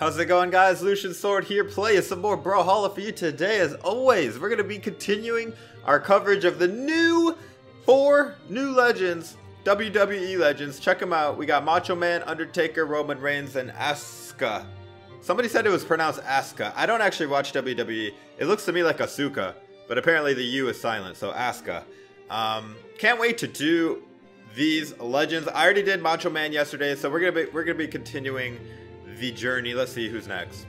How's it going, guys? Lucian Sword here, playing some more Brawlhalla for you today. As always, we're going to be continuing our coverage of the four new legends, WWE legends. Check them out. We got Macho Man, Undertaker, Roman Reigns, and Asuka. Somebody said it was pronounced Asuka. I don't actually watch WWE. It looks to me like Asuka, but apparently the U is silent, so Asuka. Can't wait to do these legends. I already did Macho Man yesterday, so we're gonna be continuing the journey. Let's see who's next.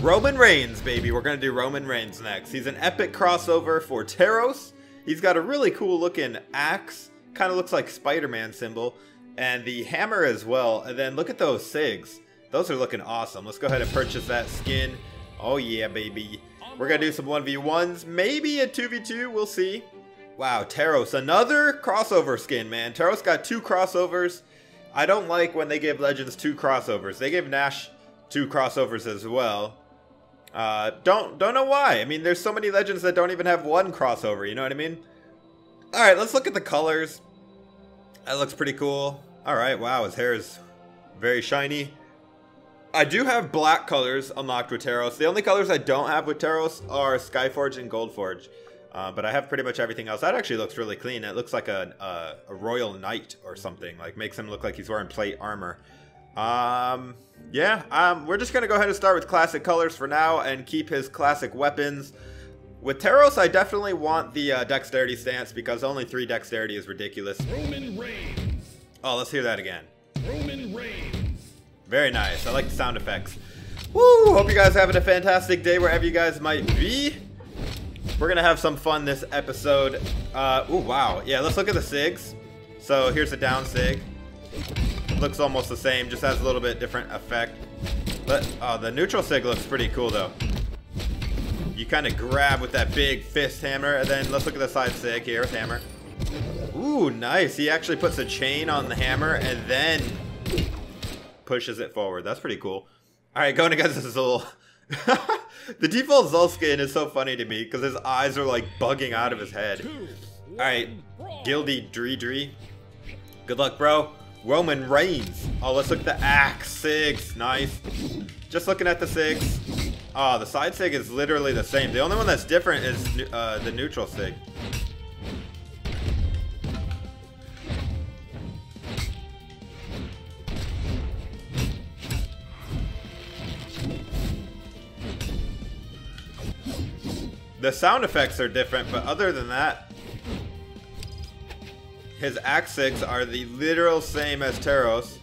Roman Reigns, baby. We're gonna do Roman Reigns next. He's an epic crossover for Teros. He's got a really cool looking axe. Kind of looks like Spider-Man symbol, and the hammer as well. And then look at those SIGs. Those are looking awesome. Let's go ahead and purchase that skin. Oh yeah, baby. We're gonna do some 1v1s, maybe a 2v2. We'll see. Wow, Teros, another crossover skin, man. Teros got two crossovers. I don't like when they give legends two crossovers. They gave Nash two crossovers as well. Don't know why. I mean, there's so many legends that don't even have one crossover. You know what I mean? All right, let's look at the colors. That looks pretty cool. All right, wow, his hair is very shiny. I do have black colors unlocked with Teros. The only colors I don't have with Teros are Skyforge and Goldforge. But I have pretty much everything else. That actually looks really clean. It looks like a royal knight or something. Like, makes him look like he's wearing plate armor. We're just going to go ahead and start with classic colors for now and keep his classic weapons. With Teros, I definitely want the dexterity stance because only 3 dexterity is ridiculous. Roman Reigns. Oh, let's hear that again. Roman Reigns. Very nice. I like the sound effects. Woo! Hope you guys are having a fantastic day wherever you guys might be. We're gonna have some fun this episode. Oh wow, yeah. Let's look at the SIGs. So here's a down SIG. Looks almost the same, just has a little bit different effect. But the neutral SIG looks pretty cool though. You kind of grab with that big fist hammer, and then let's look at the side SIG here with hammer. Ooh, nice. He actually puts a chain on the hammer and then pushes it forward. That's pretty cool. All right, going against Azul. The default Zul skin is so funny to me because his eyes are like bugging out of his head. Alright, Gildy Dree. Good luck, bro. Roman Reigns. Oh, let's look at the axe. SIGs. Nice. Just looking at the SIGs. Oh, the side SIG is literally the same. The only one that's different is the neutral SIG. The sound effects are different, but other than that, his axe SIGs are the literal same as Teros.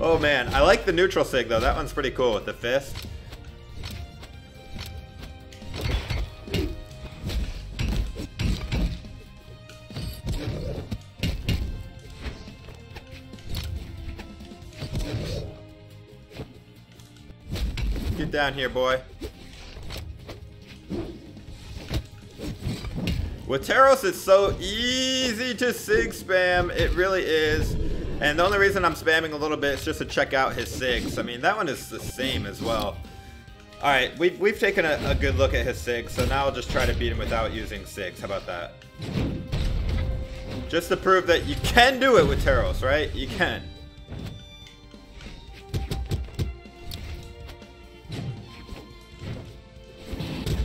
Oh man, I like the neutral SIG though. That one's pretty cool with the fist. Get down here, boy. With Teros, it's so easy to SIG spam. It really is. And the only reason I'm spamming a little bit is just to check out his SIGs. I mean, that one is the same as well. All right, we've taken a good look at his SIGs, so now I'll just try to beat him without using SIGs. How about that? Just to prove that you can do it with Teros, right? You can.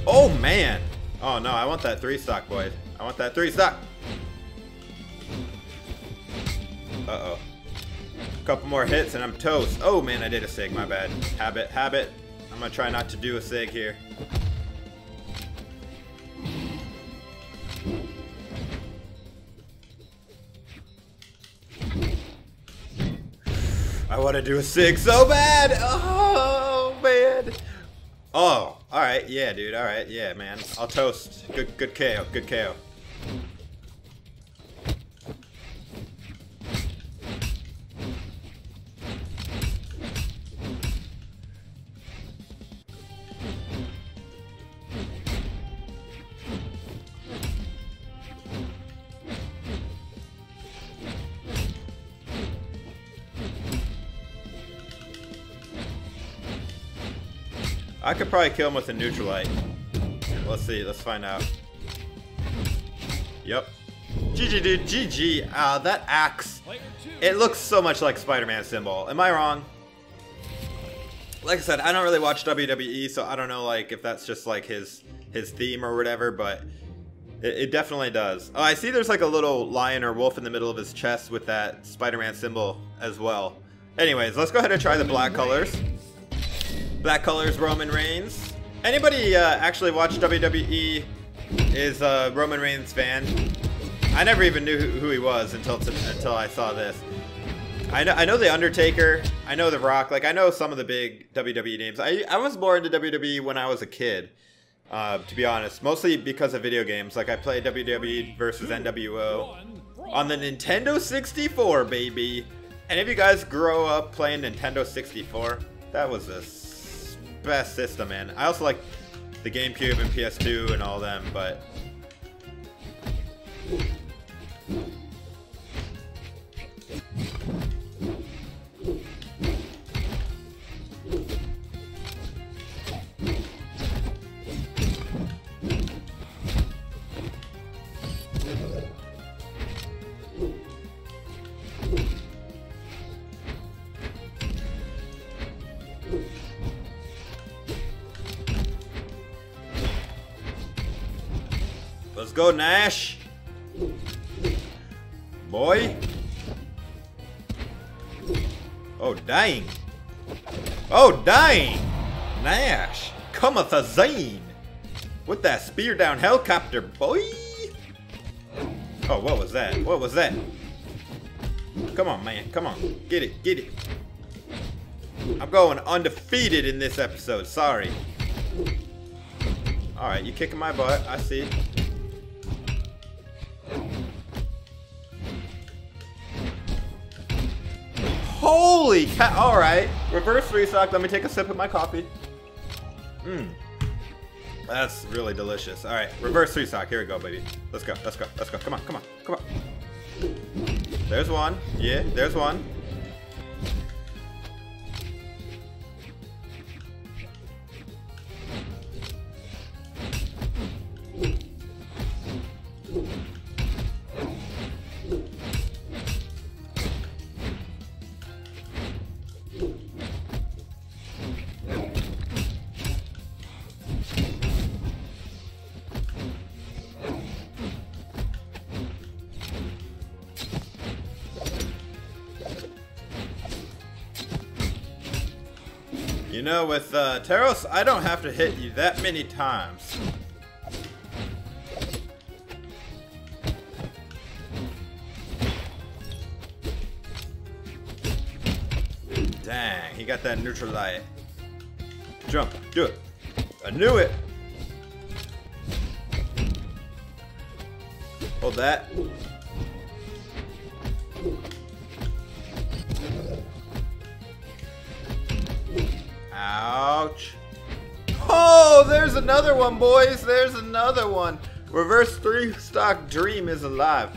Oh, man. Oh no, I want that 3-stock, boys. I want that 3-stock. Uh-oh. A couple more hits and I'm toast. Oh man, I did a SIG, my bad. Habit. I'm gonna try not to do a SIG here. I wanna do a SIG so bad! Oh man! Oh! Alright, yeah, dude. Alright, yeah, man. I'll toast. Good KO. Good KO. I could probably kill him with a neutralite. Let's see. Let's find out. Yep. GG, dude. GG. That axe It looks so much like Spider-Man's symbol. Am I wrong? Like I said, I don't really watch WWE, so I don't know like if that's just like his theme or whatever, but it definitely does. Oh, I see there's like a little lion or wolf in the middle of his chest with that Spider-Man symbol as well. Anyways, let's go ahead and try the black colors. Black colors, Roman Reigns. Anybody actually watched WWE is a Roman Reigns fan. I never even knew who he was until I saw this. I know the Undertaker, I know the Rock, like I know some of the big WWE names. I was more into WWE when I was a kid, to be honest, mostly because of video games. Like I played WWE versus NWO on the Nintendo 64, baby. And if you guys grow up playing Nintendo 64, that was the best system, man. I also like the GameCube and PS2 and all them, but... Let's go, Nash! Boy! Oh, dang! Oh, dang! Nash! Komathi Zedin! With that spear down helicopter, boy! Oh, what was that? What was that? Come on, man. Come on. Get it. Get it. I'm going undefeated in this episode. Sorry. Alright, you kicking my butt. I see. Holy cow! Alright, reverse restock. Let me take a sip of my coffee. Mmm. That's really delicious. Alright, reverse restock. Here we go, baby. Let's go, let's go, let's go. Come on, come on, come on. There's one. Yeah, there's one. You know, with Teros, I don't have to hit you that many times. Dang, he got that neutral light. Jump, do it. I knew it. Hold that. Ouch. Oh, there's another one, boys. There's another one. Reverse three stock dream is alive.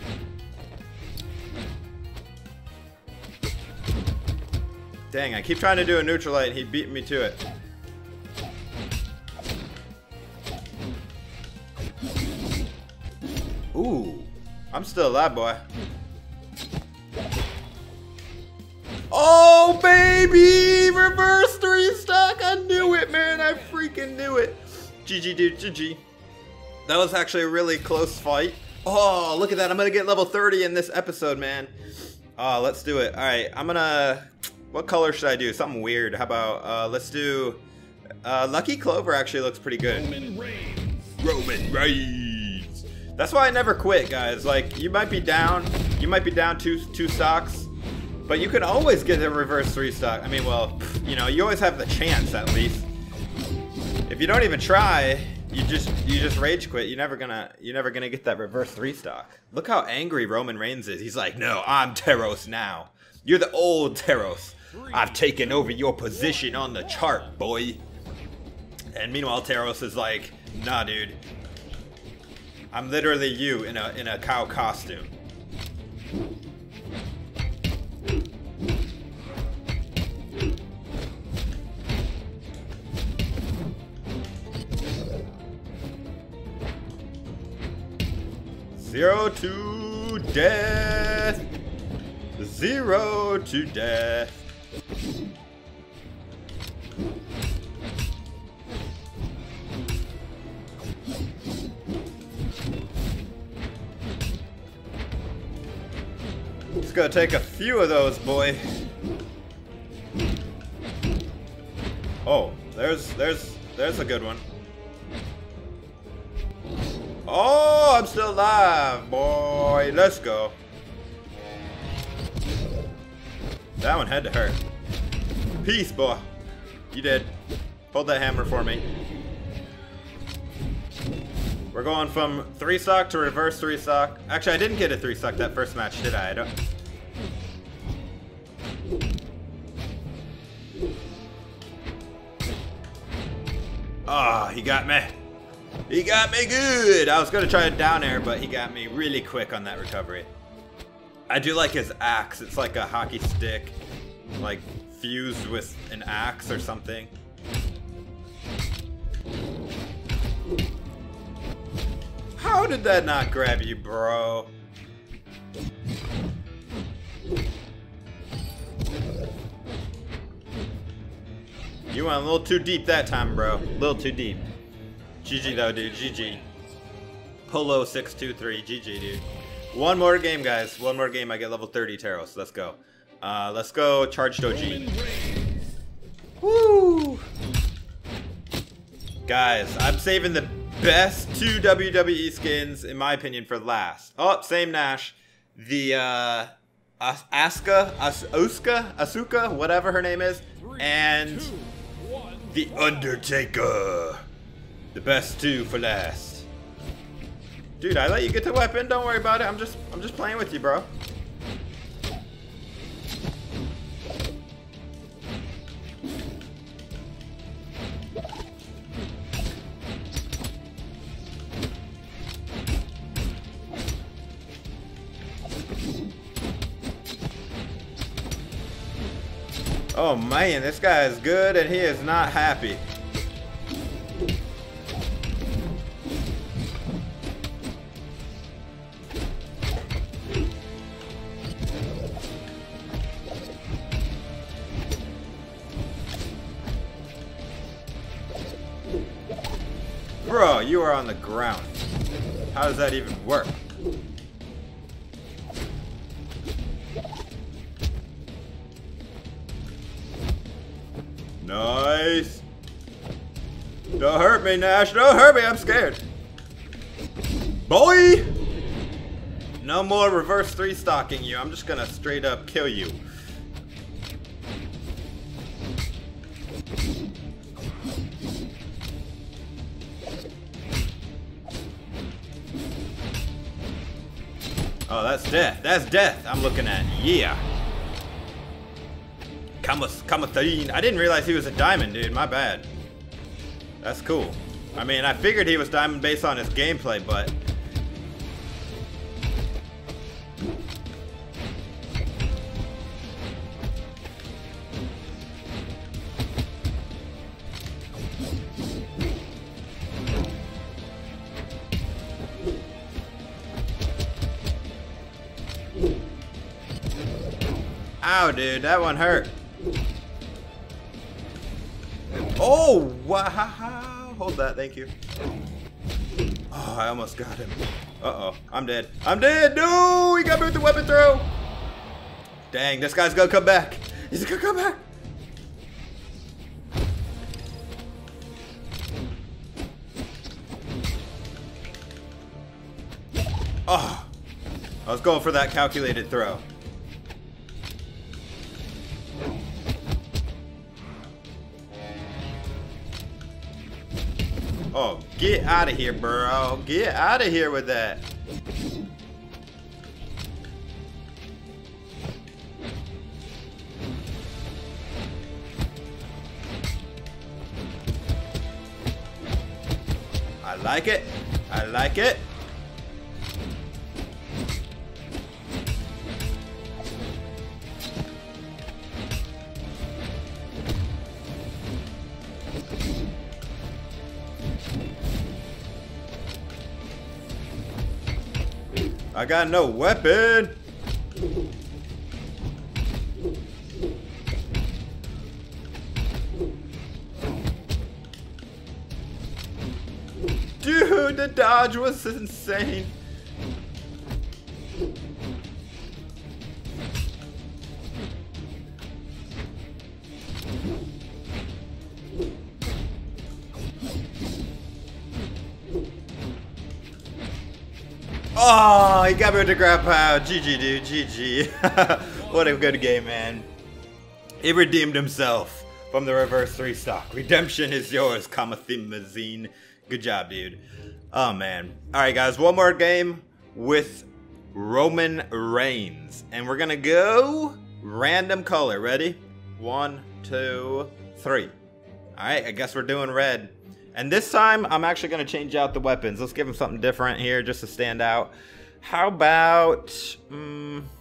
Dang, I keep trying to do a neutralite and he beat me to it. Ooh, I'm still alive, boy. Oh, baby! Reverse three stock! I knew it, man! I freaking knew it! GG, dude. GG. That was actually a really close fight. Oh, look at that. I'm gonna get level 30 in this episode, man. Oh, let's do it. Alright, I'm gonna... What color should I do? Something weird. How about... let's do... Lucky Clover actually looks pretty good. Roman Reigns. Roman Reigns. That's why I never quit, guys. Like, you might be down. You might be down two stocks. But you can always get a reverse three stock. I mean, well, you know, you always have the chance at least. If you don't even try, you just rage quit. You're never gonna get that reverse three stock. Look how angry Roman Reigns is. He's like, no, I'm Teros now. You're the old Teros. I've taken over your position on the chart, boy. And meanwhile, Teros is like, nah, dude. I'm literally you in a cow costume. Zero to death. Zero to death. It's gonna take a few of those, boy. Oh, there's a good one. Oh, I'm still alive, boy. Let's go. That one had to hurt. Peace, boy. You did. Hold that hammer for me. We're going from three sock to reverse three sock. Actually, I didn't get a three sock that first match, did I? I don't. Ah, oh, he got me. He got me good. I was gonna try a down air, but he got me really quick on that recovery. I do like his axe. It's like a hockey stick, like fused with an axe or something. How did that not grab you, bro? You went a little too deep that time, bro. A little too deep. GG though, dude. GG. Polo 623. GG, dude. One more game, guys. One more game. I get level 30 Teros. Let's go. Let's go. Charge Doji. Woo! Guys, I'm saving the best two WWE skins, in my opinion, for last. Oh, same Nash. The Asuka, whatever her name is, and the Undertaker. The best two for last. Dude, I let you get the weapon. Don't worry about it. I'm just playing with you, bro. Oh man, this guy is good and he is not happy. Bro, you are on the ground. How does that even work? Nice. Don't hurt me, Nash. Don't hurt me. I'm scared. Boy! No more reverse three stocking you. I'm just gonna straight up kill you. Oh, that's death. That's death I'm looking at. Yeah. Komathi. I didn't realize he was a diamond, dude. My bad. That's cool. I mean, I figured he was diamond based on his gameplay, but... Ow, dude, that one hurt. Oh, wow. Hold that, thank you. Oh, I almost got him. Uh-oh, I'm dead. I'm dead, no! He got me with the weapon throw. Dang, this guy's gonna come back. He's gonna come back. Oh, I was going for that calculated throw. Oh, get out of here, bro. Get out of here with that. I like it. I like it. I got no weapon. The dodge was insane. Oh, he got me with the grab power. GG, dude. GG. What a good game, man. He redeemed himself from the reverse 3-stock. Redemption is yours, Komathi Zedin. Good job, dude. Oh, man. All right, guys. One more game with Roman Reigns. And we're going to go random color. Ready? 1, 2, 3. All right. I guess we're doing red. And this time, I'm actually going to change out the weapons. Let's give him something different here just to stand out. How about... let's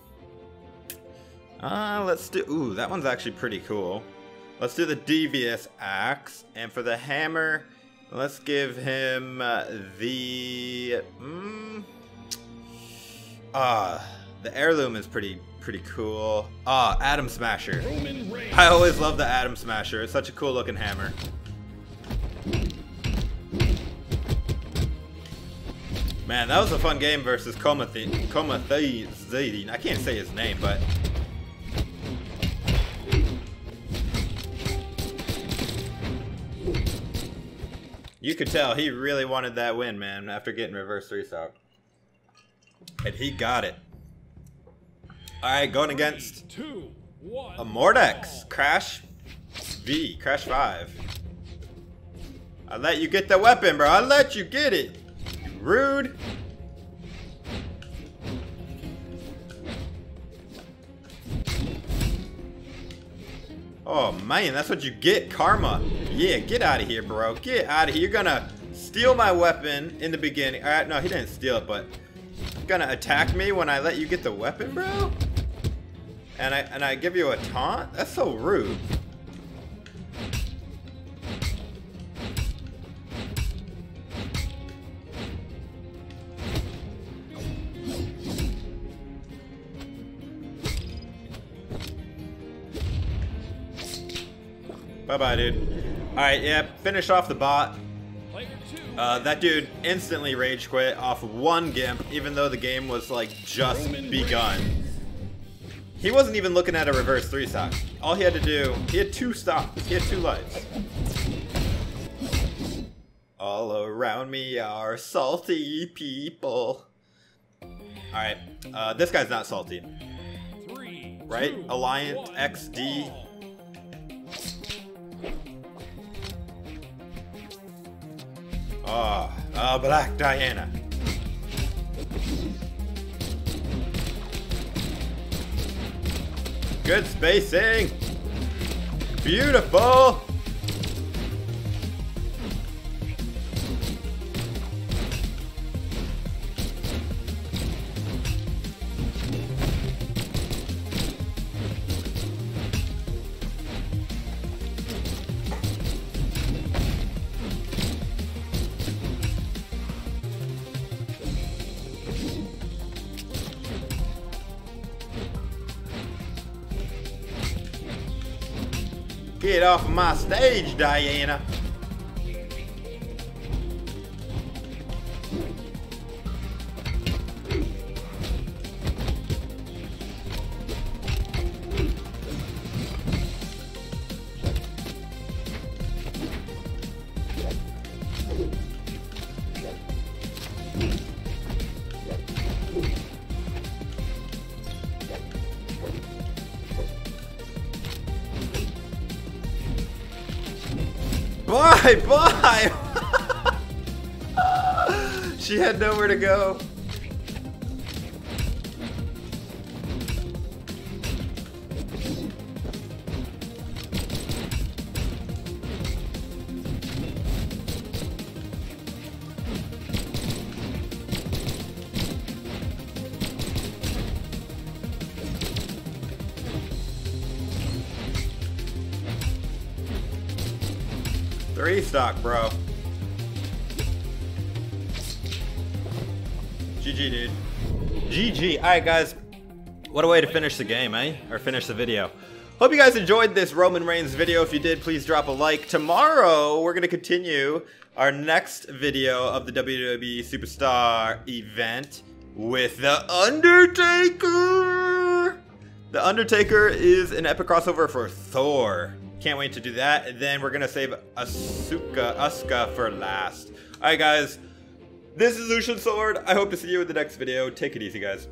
do... Ooh, that one's actually pretty cool. Let's do the Devious Axe. And for the hammer, let's give him the heirloom is pretty cool. Ah, Adam Smasher. I always love the Adam Smasher. It's such a cool looking hammer. Man, that was a fun game versus Komathi Zedin. I can't say his name, but... You could tell he really wanted that win, man, after getting reverse 3-stock. And he got it. Alright, going against... a Mordex. Crash V. Crash 5. I let you get the weapon, bro. I let you get it. Rude. Oh man, that's what you get, karma. Yeah, get out of here, bro. Get out of here. You're gonna steal my weapon in the beginning. All right, no, he didn't steal it, but you're gonna attack me when I let you get the weapon, bro. And I give you a taunt. That's so rude. Bye-bye, dude. Alright, yeah, finish off the bot. That dude instantly rage quit off one gimp, even though the game was, like, just begun. He wasn't even looking at a reverse 3-stock. All he had to do, he had 2 stocks. He had 2 lives. All around me are salty people. Alright, this guy's not salty. Right? Alliance XD. Oh, Black Diana. Good spacing. Beautiful. Get off of my stage, Diana. Bye! She had nowhere to go. Stock, bro. GG, dude. GG. Alright, guys. What a way to finish the game, eh? Or finish the video. Hope you guys enjoyed this Roman Reigns video. If you did, please drop a like. Tomorrow, we're going to continue our next video of the WWE Superstar event with The Undertaker. The Undertaker is an epic crossover for Thor. Can't wait to do that. And then we're going to save Asuka for last. All right, guys. This is Lucian Sword. I hope to see you in the next video. Take it easy, guys.